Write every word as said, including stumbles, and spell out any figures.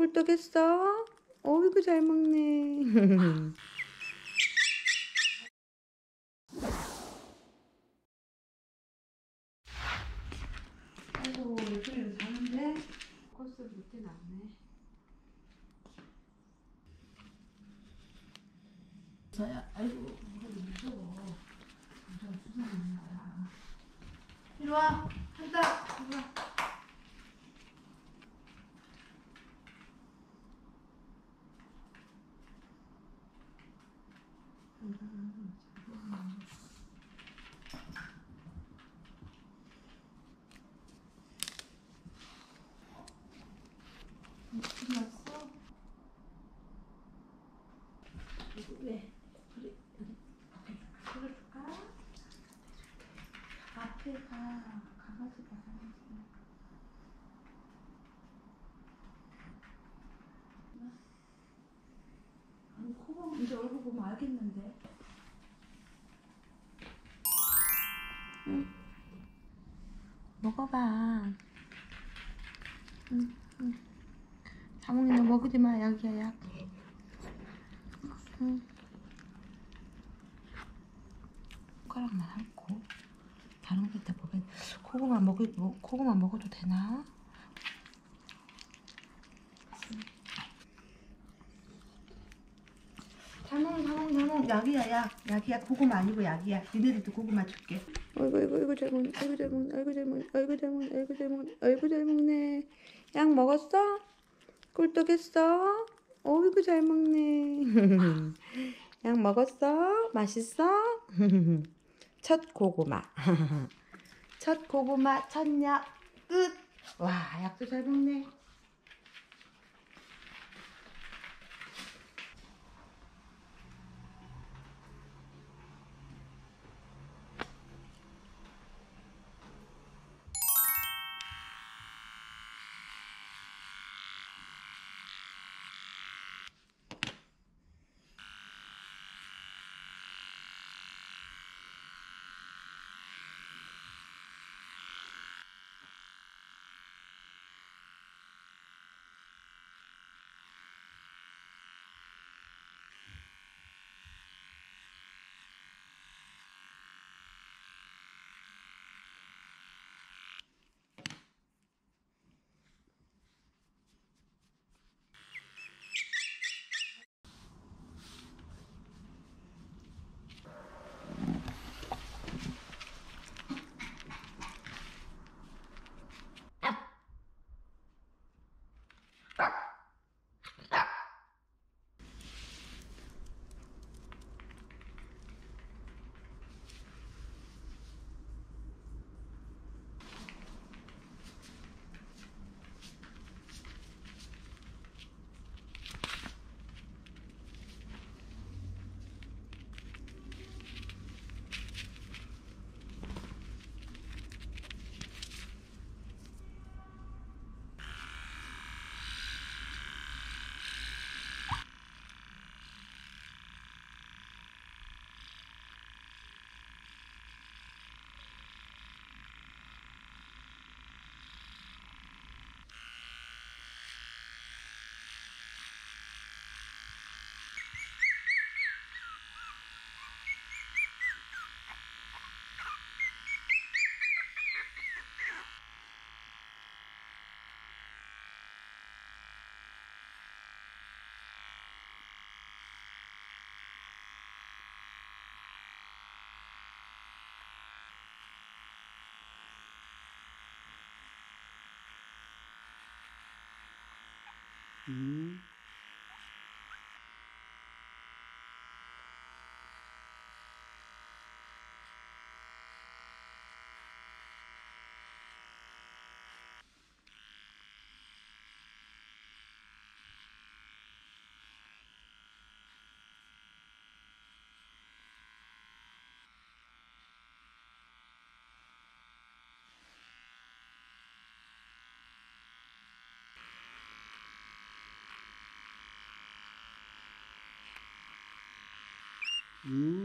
꿀떡했어? 어이구 잘 먹네. 아이고 요즘에 자는데 코스 밑에 나왔네. 자야 아이고 이거 무서워. 무서워 수상한 거야. 이리 와 한다 이리 와. 네. 그래. 그래. 볼까? 앞에가 강아지가 강아지. 아니 코가 이제 얼굴 보면 알겠는데. 응. 먹어봐. 응, 응. 자몽이 너 먹지 마. 약이야 약. 응. 손가락만 핥고 다른 게 있다 보면 고구마 먹이 뭐, 고구마 먹어도 되나? 자몽 자몽 자몽 약이야 약 약이야 고구마 아니고 약이야. 니네들도 고구마 줄게. 아이고 아이고 아이고 잘 먹네 아이고 잘 먹네 아이고 잘 먹네 아이고 잘 먹네 아이고 잘 먹네 아이고 잘 먹네. 약 먹었어? 꿀떡했어? 어이구 잘 먹네. 약 먹었어? 맛있어? 첫 고구마. 첫 고구마 첫 약 끝. 와 약도 잘 먹네. 음. 음.